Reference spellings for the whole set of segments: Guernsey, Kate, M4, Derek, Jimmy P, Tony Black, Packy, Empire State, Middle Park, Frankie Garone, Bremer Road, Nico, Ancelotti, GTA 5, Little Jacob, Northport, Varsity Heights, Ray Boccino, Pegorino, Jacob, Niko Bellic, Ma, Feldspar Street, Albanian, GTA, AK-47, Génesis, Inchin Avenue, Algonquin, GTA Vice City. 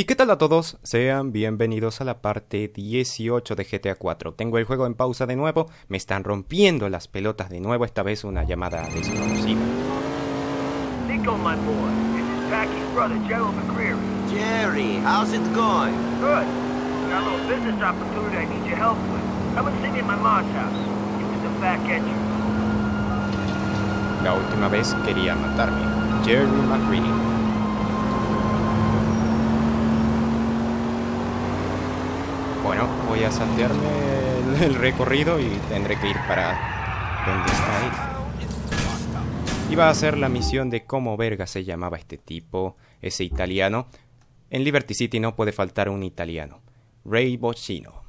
Y qué tal a todos, sean bienvenidos a la parte 18 de GTA 4. Tengo el juego en pausa de nuevo, me están rompiendo las pelotas de nuevo, esta vez una llamada desconocida. Nico, my boy, this is Packy's brother, Gerald McReary. Jerry, how's it going? Good. Got a little business opportunity I need your help with. I've been sitting in my mom's house. It was the back entrance. La última vez quería matarme. Jerry McReary. Bueno, voy a saltearme el recorrido y tendré que ir para donde está él. Iba a hacer la misión de cómo verga se llamaba este tipo, ese italiano. En Liberty City no puede faltar un italiano. Ray Boccino.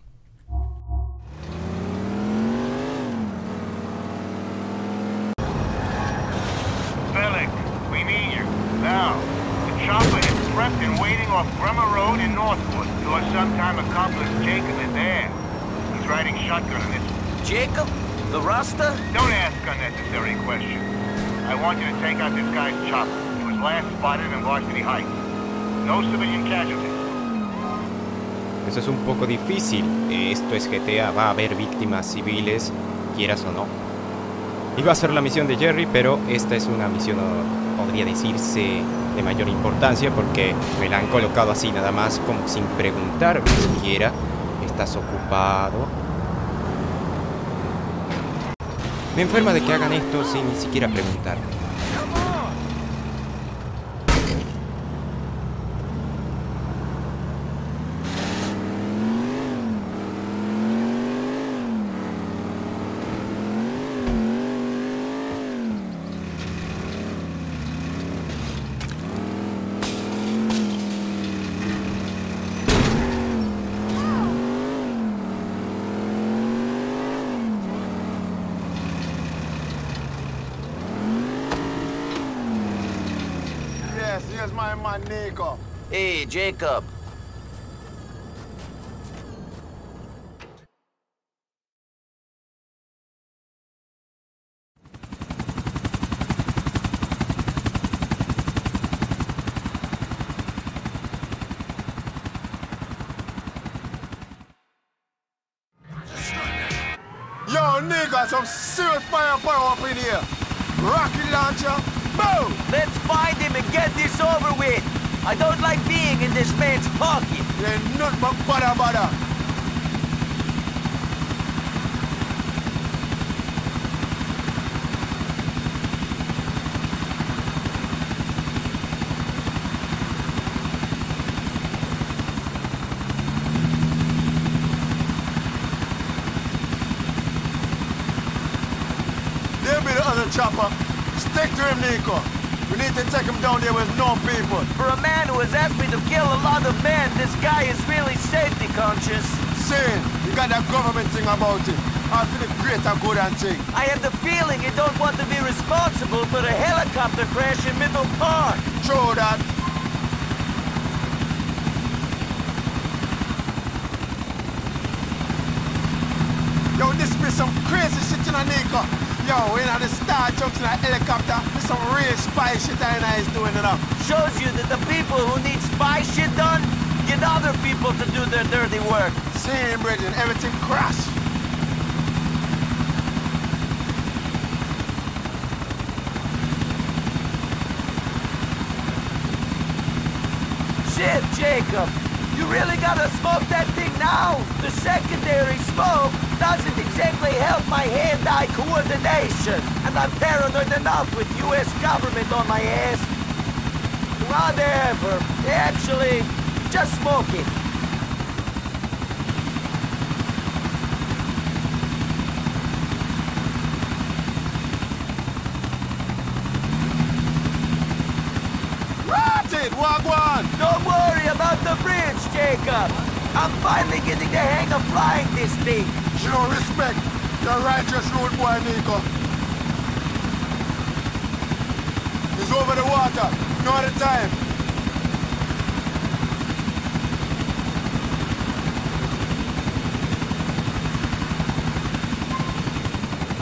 Bellic, we need you. Now, the chopper is prepped and waiting off Bremer Road in Northport. Your sometime accomplice Jacob is there. He's riding shotgun on this. Jacob? The Rasta? Don't ask unnecessary questions. I want you to take out this guy's chopper. He was last spotted in Varsity Heights. No civilian casualties. Eso es un poco difícil. Esto es GTA, va a haber víctimas civiles, quieras o no. Iba a ser la misión de Jerry, pero esta es una misión, podría decirse, de mayor importancia porque me la han colocado así nada más, como sin preguntar siquiera. ¿Estás ocupado? Me enferma de que hagan esto sin ni siquiera preguntar. Here's my man, Nico. Hey, Jacob. Yo, Nico, some serious firepower up in here. Rocket launcher. Let's find him and get this over with. I don't like being in this man's pocket. You're nothing but butter. There'll be the other chopper. Stick to him, Nico. We need to take him down there with no people. For a man who has asked me to kill a lot of men, this guy is really safety conscious. Sin, you got that government thing about it. I feel the greater good and thing. I have the feeling you don't want to be responsible for a helicopter crash in Middle Park. True that. Yo, this be some crazy shit in a Nico. Yo, in the star jumps in a helicopter, there's some real spy shit I know he's doing it up. Shows you that the people who need spy shit done, get other people to do their dirty work. Same, brethren, everything crashed. Shit, Jacob, you really gotta smoke that thing now. The secondary smoke doesn't exactly help my hand-eye coordination, and I'm paranoid enough with U.S. government on my ass. Whatever. Actually, just smoke it. Rotten! Wagwan! Don't worry about the bridge, Jacob. I'm finally getting the hang of flying this thing. Show respect, the righteous road boy, Nico. He's over the water, not the time.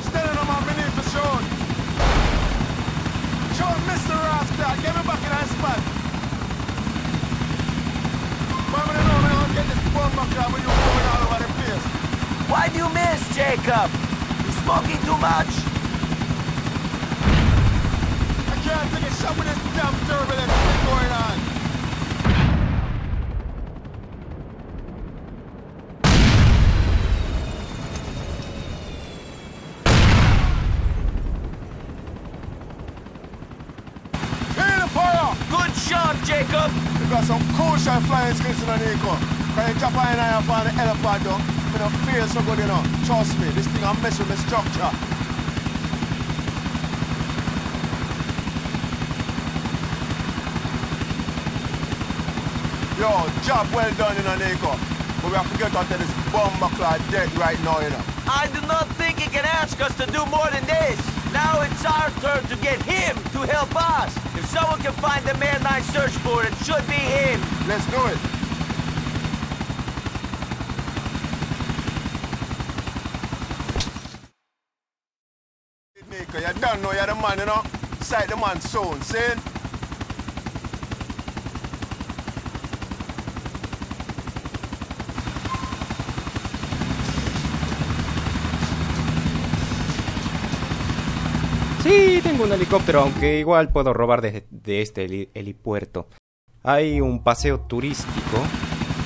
Standing on my beneath the shore. Show Mr. Rascal, get me back in that spot. Why'd you miss, Jacob? You smoking too much? I can't think of some of this dumb turbulence that's going on. Clear the fire! Good shot, Jacob! We've got some cool shot flying inscription on Nico. Can you tap an eye up on the elephant though? I don't fear somebody now. Trust me, this thing I'm messing with the structure. Yo, job well done, you know, Nico. But we have to get out of this bomb-clad deck right now, you know. I do not think he can ask us to do more than this. Now it's our turn to get him to help us. If someone can find the man I searched for, it should be him. Let's do it. You don't know you're the man, you know? Sight the man's soon, see? Sí, tengo un helicóptero, aunque igual puedo robar de este helipuerto. Hay un paseo turístico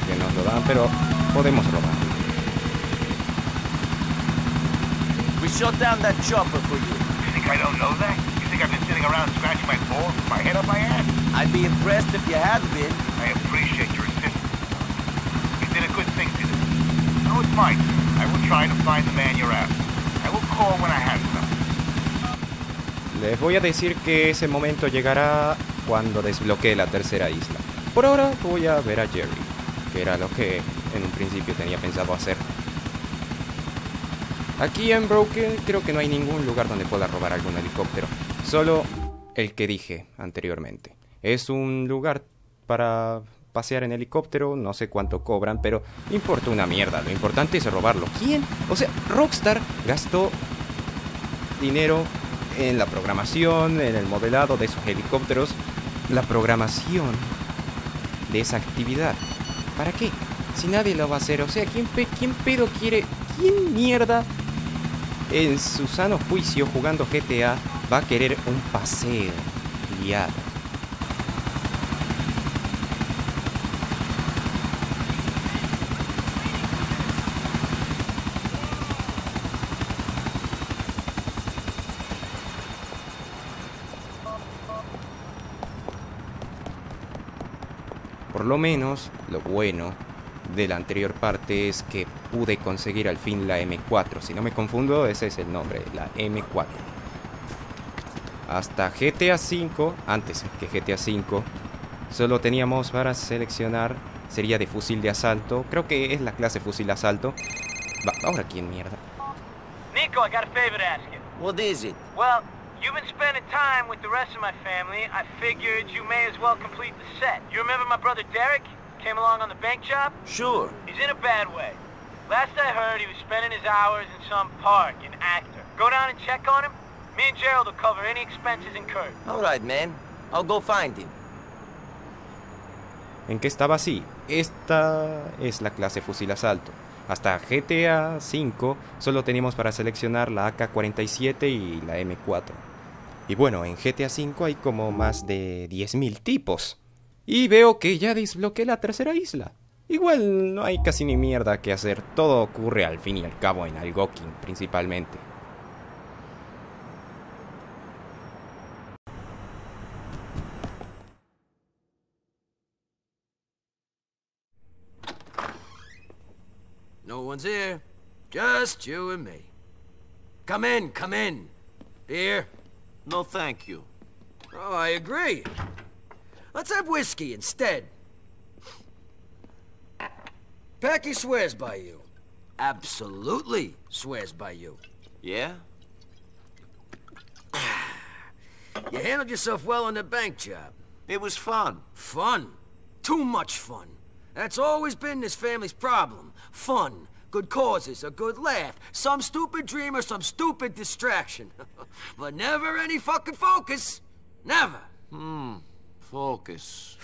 que nos lo dan, pero podemos robar. We shot down that chopper for you. I don't know that? You think I've been sitting around scratching my balls with my head up my ass? I'd be impressed if you had been. I appreciate your assistance. You did a good thing to this. No, it's mine. I will try to find the man you're after. I will call when I have something. Les voy a decir que ese momento llegará cuando desbloquee la tercera isla. Por ahora voy a ver a Jerry, que era lo que en un principio tenía pensado hacer. Aquí en Broken creo que no hay ningún lugar donde pueda robar algún helicóptero. Solo el que dije anteriormente. Es un lugar para pasear en helicóptero, no sé cuánto cobran, pero importa una mierda. Lo importante es robarlo. ¿Quién? O sea, Rockstar gastó dinero en la programación, en el modelado de esos helicópteros. La programación de esa actividad. ¿Para qué? Si nadie lo va a hacer. O sea, ¿quién pedo quiere? ¿Quién mierda? En su sano juicio, jugando GTA, va a querer un paseo guiado. Por lo menos, lo bueno de la anterior parte es que pude conseguir al fin la M4. Si no me confundo, ese es el nombre, la M4. Hasta GTA 5, antes que GTA 5, solo teníamos para seleccionar, sería de fusil de asalto. Creo que es la clase fusil de asalto. Va, ahora quién mierda. Nico, I got a favor to ask you. What is it? Well, you've been spending time with the rest of my family. I figured you may as well complete the set. You remember my brother Derek? Came along on the bank job? Sure. He's in a bad way. Last I heard, he was spending his hours in some park in Actor. Go down and check on him. Me and Gerald will cover any expenses incurred. All right, man. I'll go find him. ¿En qué estaba así? Esta es la clase fusil asalto. Hasta GTA V solo teníamos para seleccionar la AK-47 y la M4. Y bueno, en GTA V hay como más de 10.000 tipos. Y veo que ya desbloqueé la tercera isla. Igual no hay casi ni mierda que hacer. Todo ocurre al fin y al cabo en Algonquin, principalmente. No one's here. Just you and me. Come in, come in. Beer? No, thank you. Oh, I agree. Let's have whiskey instead. Packy swears by you. Absolutely swears by you. Yeah? You handled yourself well on the bank job. It was fun. Fun? Too much fun. That's always been this family's problem. Fun. Good causes, a good laugh, some stupid dream or some stupid distraction. But never any fucking focus. Never. Focus.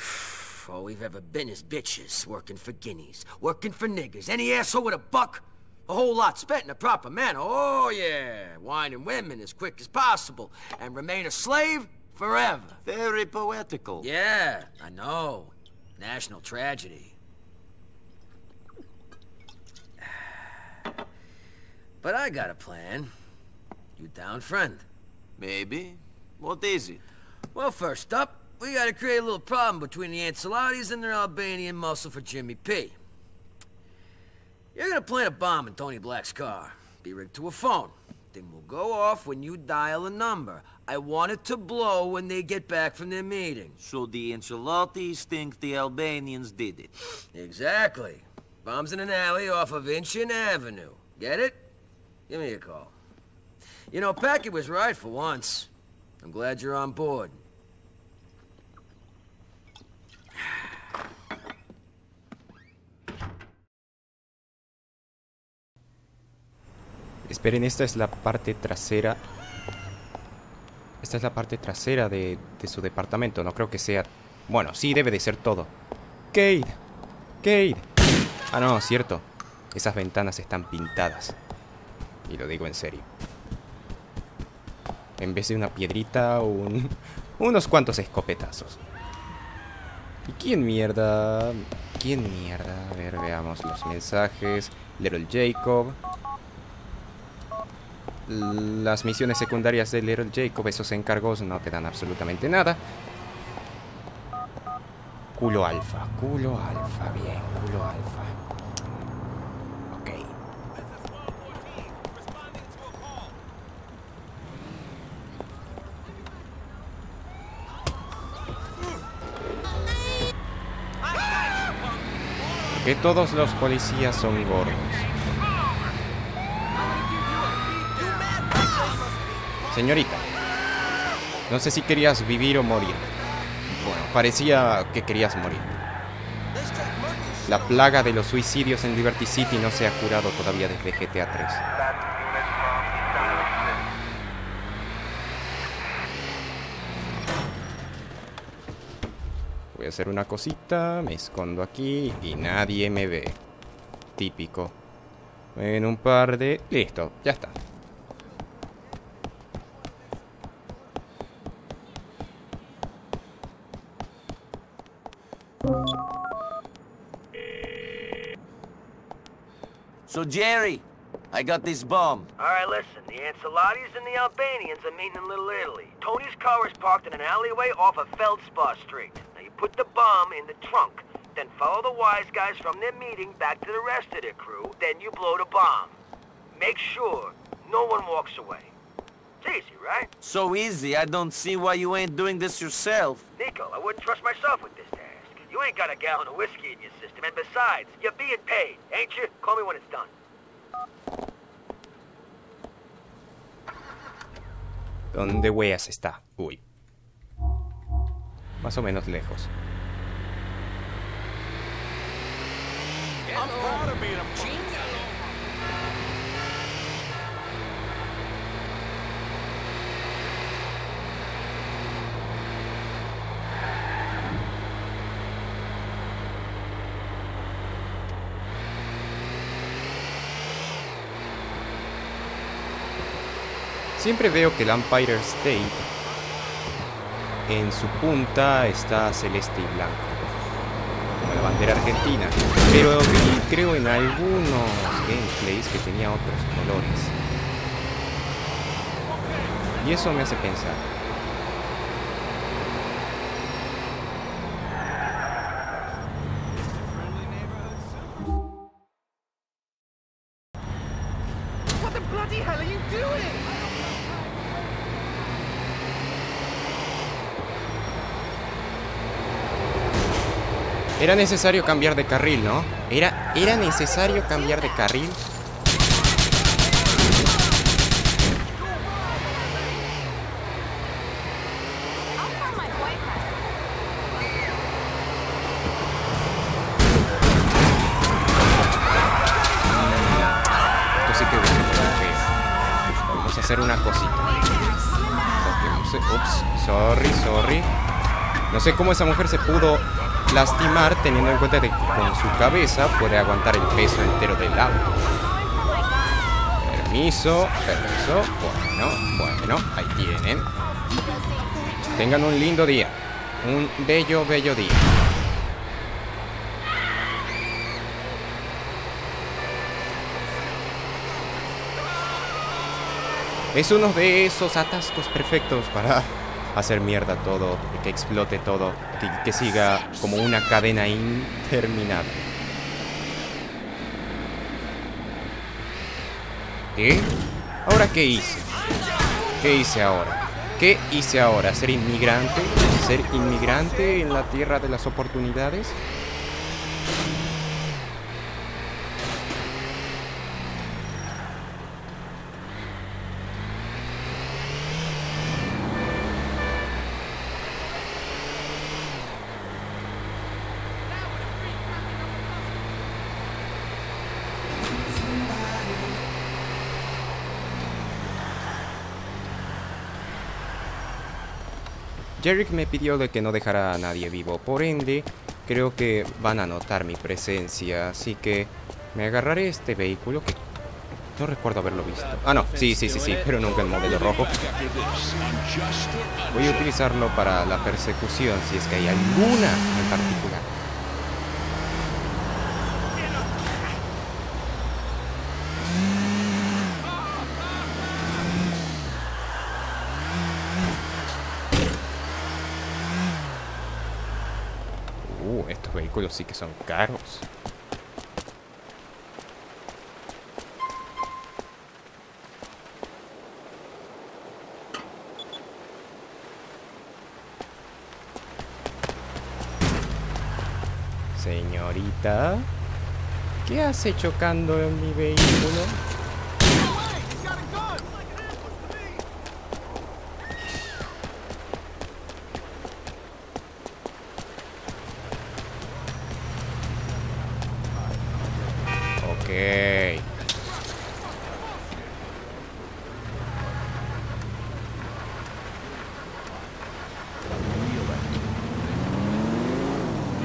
All we've ever been is bitches, working for guineas, working for niggas. Any asshole with a buck A whole lot spent in a proper manner, oh yeah. Wine and women as quick as possible, and remain a slave forever. Very poetical. Yeah, I know. National tragedy. But I got a plan. You down, friend? Maybe. What is it? Well, first up, we gotta create a little problem between the Ancelottis and their Albanian muscle for Jimmy P. You're gonna plant a bomb in Tony Black's car. Be rigged to a phone. Thing will go off when you dial a number. I want it to blow when they get back from their meeting. So the Ancelottis think the Albanians did it. Exactly. Bombs in an alley off of Inchin Avenue. Get it? Give me a call. You know, Packy was right for once. I'm glad you're on board. Esperen, esta es la parte trasera. Esta es la parte trasera de su departamento. No creo que sea... Bueno, sí, debe de ser todo. ¡Kate! ¡Kate! Ah, no, cierto. Esas ventanas están pintadas. Y lo digo en serio. En vez de una piedrita, unos cuantos escopetazos. ¿Y quién mierda? ¿Quién mierda? A ver, veamos los mensajes. Little Jacob. Las misiones secundarias de Little Jacob, esos encargos no te dan absolutamente nada. Culo alfa, bien, culo alfa. Ok. Que todos los policías son gordos. Señorita, no sé si querías vivir o morir. Bueno, parecía que querías morir. La plaga de los suicidios en Liberty City no se ha curado todavía desde GTA 3. Voy a hacer una cosita, me escondo aquí y nadie me ve. Típico. En un par de... Listo, ya está. So, Jerry, I got this bomb. All right, listen. The Ancelottis and the Albanians are meeting in Little Italy. Tony's car is parked in an alleyway off of Feldspar Street. Now, you put the bomb in the trunk. Then follow the wise guys from their meeting back to the rest of their crew. Then you blow the bomb. Make sure no one walks away. It's easy, right? So easy, I don't see why you ain't doing this yourself. Nico, I wouldn't trust myself with this. You ain't got a gallon of whiskey in your system, and besides, you're being paid, ain't you? Call me when it's done. ¿Dónde weas está? Uy. Más o menos lejos. Siempre veo que el Empire State en su punta está celeste y blanco, como la bandera argentina, pero creo en algunos gameplays que tenía otros colores. Y eso me hace pensar. What the bloody hell are you doing? Era necesario cambiar de carril, ¿no? Era necesario cambiar de carril. Entonces, ¿qué voy a hacer? Vamos a hacer una cosita. Ups, sorry. No sé cómo esa mujer se pudo lastimar teniendo en cuenta de que con su cabeza puede aguantar el peso entero del auto. Permiso, permiso. Bueno, bueno, ahí tienen. Tengan un lindo día. Un bello, bello día. Es uno de esos atascos perfectos para hacer mierda todo, que explote todo, que siga como una cadena interminable. ¿Qué? ¿Ahora qué hice? ¿Qué hice ahora? ¿Qué hice ahora? ¿Ser inmigrante? ¿Ser inmigrante en la tierra de las oportunidades? Derek me pidió de que no dejara a nadie vivo, por ende, creo que van a notar mi presencia, así que me agarraré este vehículo que no recuerdo haberlo visto. Ah, no, sí, pero nunca el modelo rojo. Voy a utilizarlo para la persecución, si es que hay alguna en particular. Vehículos sí que son caros. Señorita, ¿qué hace chocando en mi vehículo?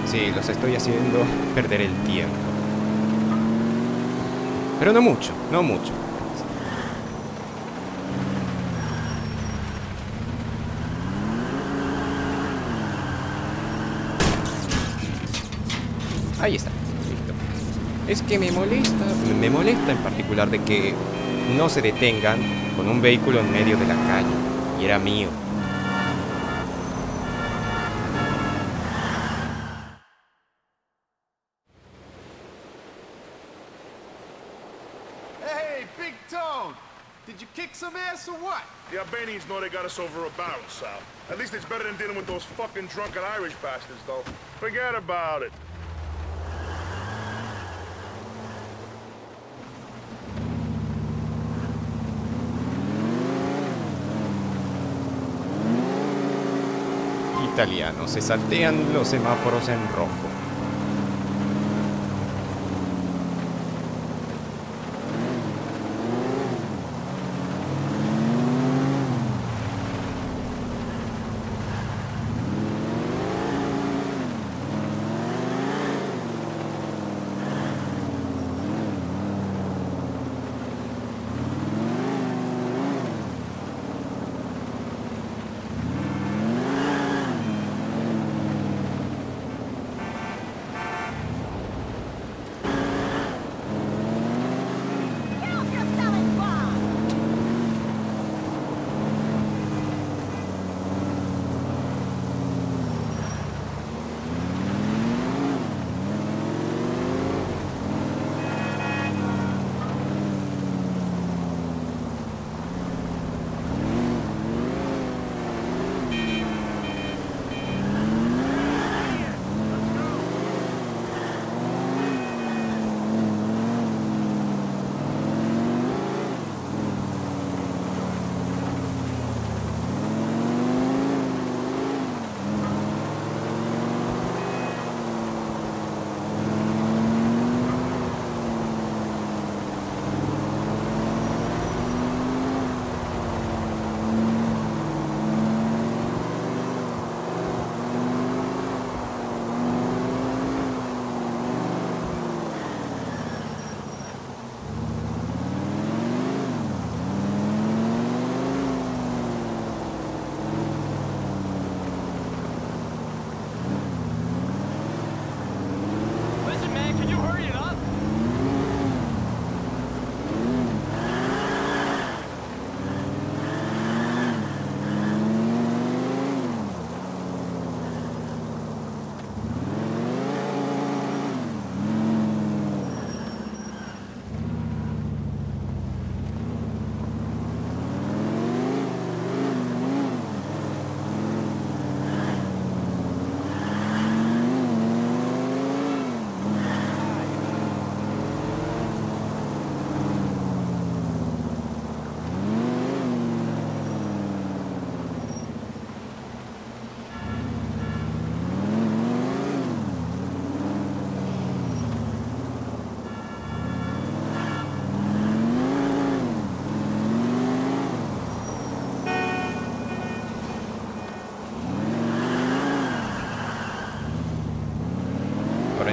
Sí, los estoy haciendo perder el tiempo. Pero no mucho, no mucho. Ahí está, listo. Es que me molesta en particular de que no se detengan con un vehículo en medio de la calle. Y era mío. The Albanians know they got us over a barrel, Sal. At least it's better than dealing with those fucking drunken Irish bastards, though. Forget about it. Italianos se saltean los semáforos en rojo.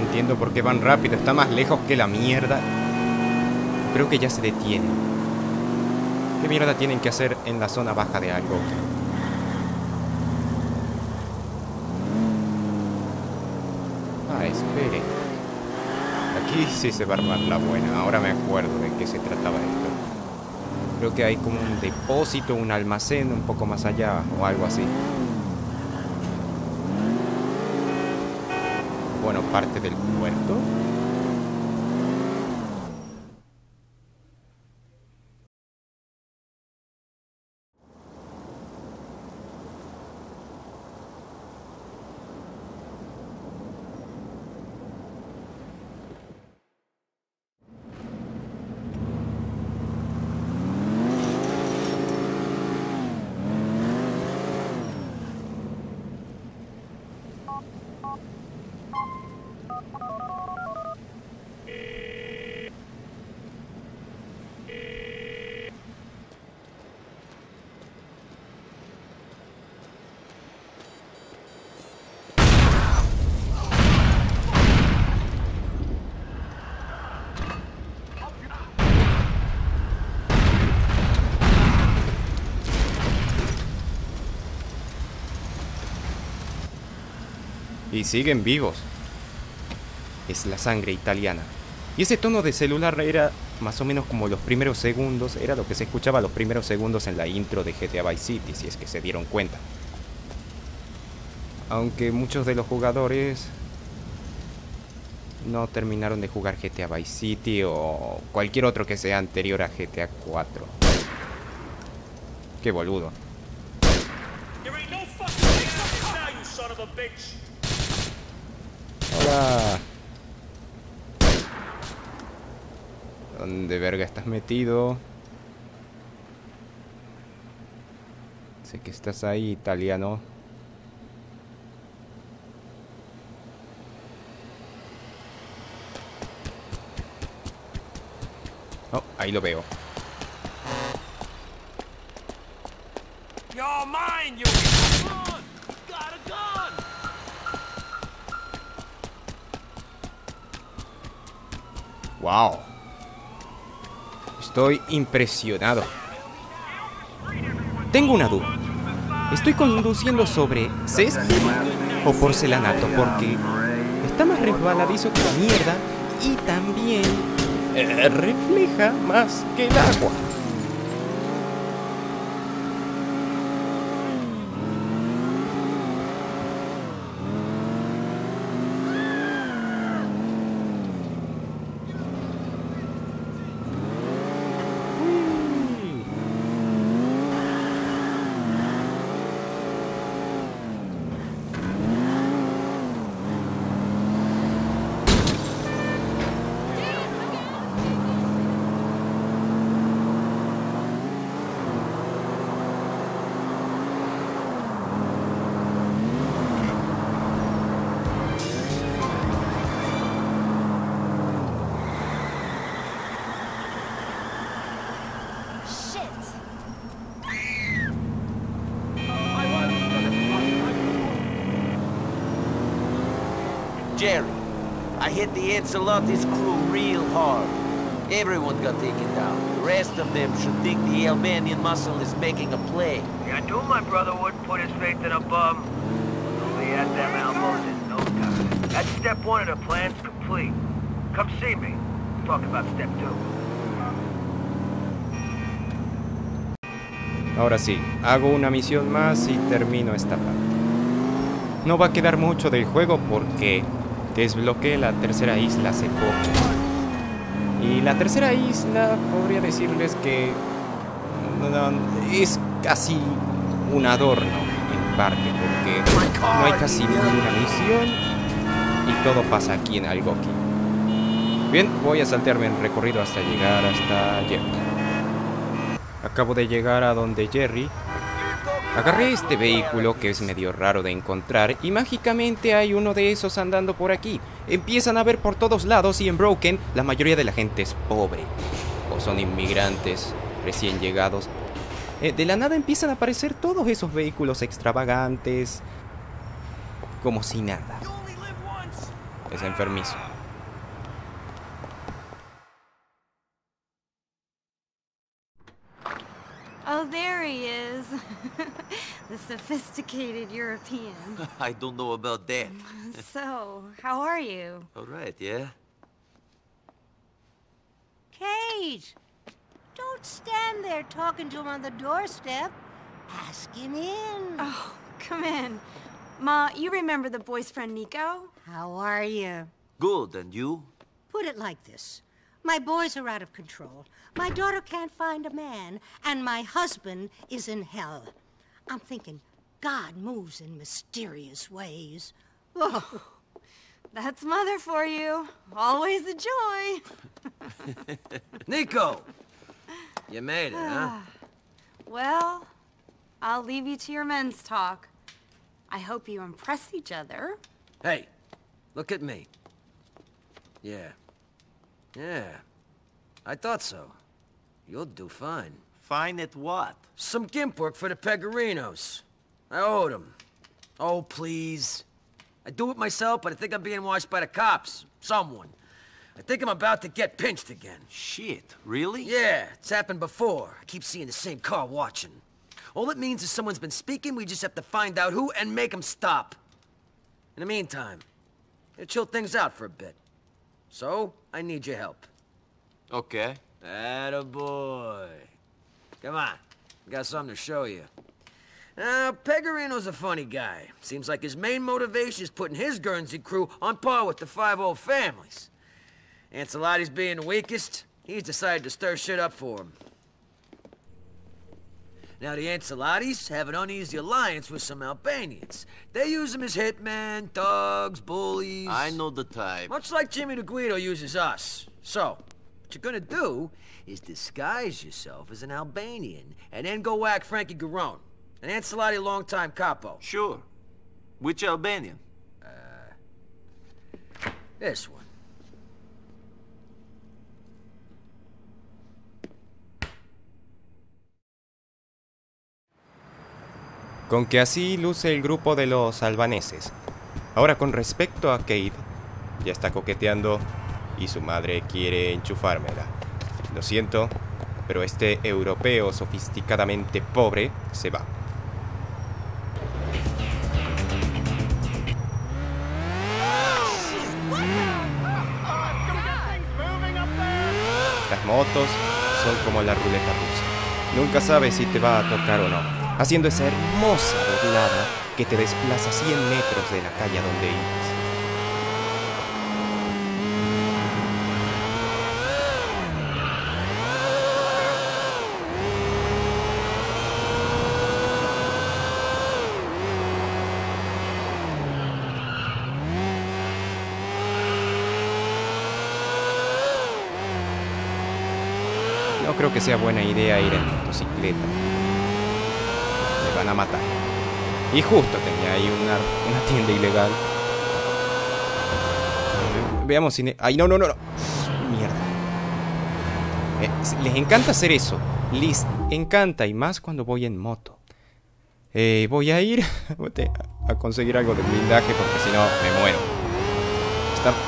entiendo por qué van rápido. Está más lejos que la mierda. Creo que ya se detienen. ¿Qué mierda tienen que hacer en la zona baja de algo? Ah, espere. Aquí sí se va a armar la buena. Ahora me acuerdo de qué se trataba esto. Creo que hay como un depósito, un almacén un poco más allá o algo así. Bueno, parte del puerto. Y siguen vivos. Es la sangre italiana. Y ese tono de celular era más o menos como los primeros segundos. Era lo que se escuchaba los primeros segundos en la intro de GTA Vice City, si es que se dieron cuenta. Aunque muchos de los jugadores no terminaron de jugar GTA Vice City o cualquier otro que sea anterior a GTA 4. Qué boludo. Hola. ¿Dónde verga estás metido? Sé que estás ahí, italiano. Oh, ahí lo veo. Wow, estoy impresionado. Tengo una duda. ¿Estoy conduciendo sobre césped o porcelanato? Porque está más resbaladizo que la mierda y también refleja más que el agua. Jerry, I hit the Ancelotti's crew real hard. Everyone got taken down. The rest of them should think the Albanian muscle is making a play. Yeah, I knew my brother wouldn't put his faith in a bum. We'll be at them elbows in no time. That's step one of the plan's complete. Come see me. We'll talk about step two. Ahora sí, hago una misión más y termino esta parte. No va a quedar mucho del juego porque desbloqueé la tercera isla hace poco. Y la tercera isla, podría decirles que es casi un adorno en parte, porque no hay casi ninguna misión y todo pasa aquí en Algonquin. Bien, voy a saltearme el recorrido hasta llegar hasta Jerry. Acabo de llegar a donde Jerry. Agarré este vehículo que es medio raro de encontrar y mágicamente hay uno de esos andando por aquí. Empiezan a ver por todos lados y en Broken la mayoría de la gente es pobre o son inmigrantes recién llegados. De la nada empiezan a aparecer todos esos vehículos extravagantes como si nada. Es enfermizo. Oh, there he is. The sophisticated European. I don't know about that. So, how are you? All right, yeah? Kate! Don't stand there talking to him on the doorstep. Ask him in. Oh, come in. Ma, you remember the boy's friend, Nico? How are you? Good, and you? Put it like this. My boys are out of control. My daughter can't find a man, and my husband is in hell. I'm thinking, God moves in mysterious ways. Oh, that's mother for you. Always a joy. Nico! You made it, huh? Well, I'll leave you to your men's talk. I hope you impress each other. Hey, look at me. Yeah. Yeah. I thought so. You'll do fine. Fine at what? Some gimp work for the Pegorinos. I owed them. Oh, please. I do it myself, but I think I'm being watched by the cops. Someone. I think I'm about to get pinched again. Shit, really? Yeah, it's happened before. I keep seeing the same car watching. All it means is someone's been speaking, we just have to find out who and make them stop. In the meantime, it'll chill things out for a bit. So, I need your help. Okay. Attaboy. Come on, got something to show you. Now, Pegorino's a funny guy. Seems like his main motivation is putting his Guernsey crew on par with the five old families. Ancelotti's being the weakest, he's decided to stir shit up for him. Now, the Ancelottis have an uneasy alliance with some Albanians. They use them as hitmen, thugs, bullies. I know the type. Much like Jimmy the Guido uses us. So, what you're gonna do is disguise yourself as an Albanian and then go whack Frankie Garone, an Ancelotti longtime capo. Sure. Which Albanian? This one. Con que así luce el grupo de los albaneses. Ahora con respecto a Kate, ya está coqueteando y su madre quiere enchufármela. Lo siento, pero este europeo sofisticadamente pobre se va. Las motos son como la ruleta rusa. Nunca sabes si te va a tocar o no. Haciendo esa hermosa doblada que te desplaza 100 metros de la calle a donde ibas. No creo que sea buena idea ir en motocicleta. Van a matar. Y justo tenía ahí una tienda ilegal. Veamos si... ¡Ay, no, no, no! ¡Mierda! Les encanta hacer eso. Les encanta, y más cuando voy en moto. Voy a ir a conseguir algo de blindaje porque si no, me muero.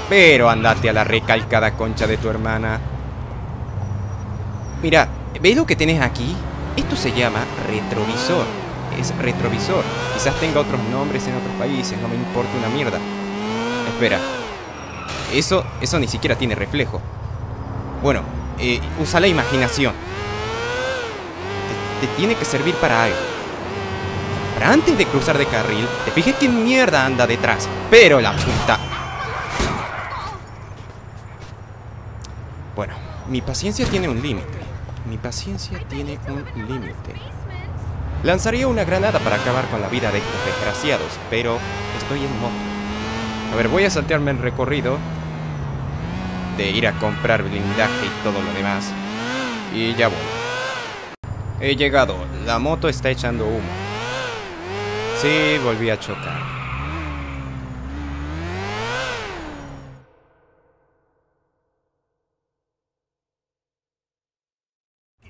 Pero andate a la recalcada concha de tu hermana. Mira, ¿veis lo que tienes aquí? Esto se llama retrovisor. Es retrovisor. Quizás tenga otros nombres en otros países. No me importa una mierda. Espera. Eso ni siquiera tiene reflejo. Bueno, usa la imaginación. Te tiene que servir para algo. Para antes de cruzar de carril, te fijes quién mierda anda detrás. Pero la puta... Bueno, mi paciencia tiene un límite. Mi paciencia tiene un límite. Lanzaría una granada para acabar con la vida de estos desgraciados, pero estoy en moto. A ver, voy a saltearme el recorrido de ir a comprar blindaje y todo lo demás. Y ya voy. He llegado. La moto está echando humo. Sí, volví a chocar.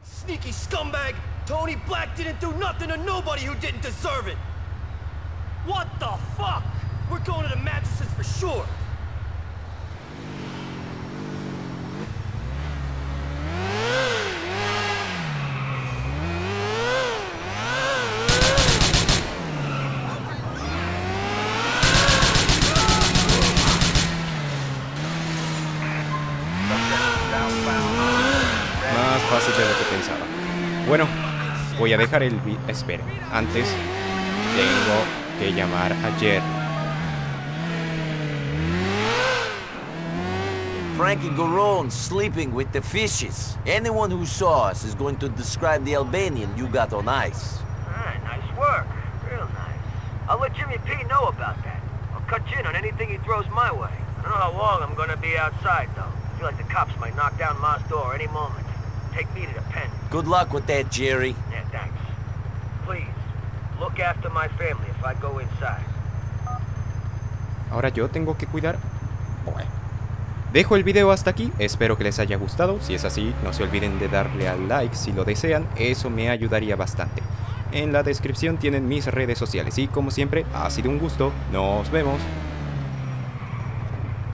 Sneaky scumbag! Tony Black didn't do nothing to nobody who didn't deserve it! What the fuck? We're going to the mattresses for sure! Bueno, voy a dejar el... Espera, antes tengo que llamar a Jerry. Frankie Garone sleeping with the fishes. Anyone who saw us is going to describe the Albanian you got on ice. Nice work. Real nice. I'll let Jimmy P know about that. I'll cut in on anything he throws my way. I don't know how long I'm going to be outside, though. I feel like the cops might knock down Ma's door any moment. Take me to the pen. Good luck with that, Jerry. Yeah, thanks. Please, look after my family if I go inside. Ahora yo tengo que cuidar. Bueno. Dejo el video hasta aquí, espero que les haya gustado. Si es así, no se olviden de darle al like si lo desean, eso me ayudaría bastante. En la descripción tienen mis redes sociales y como siempre, ha sido un gusto, nos vemos.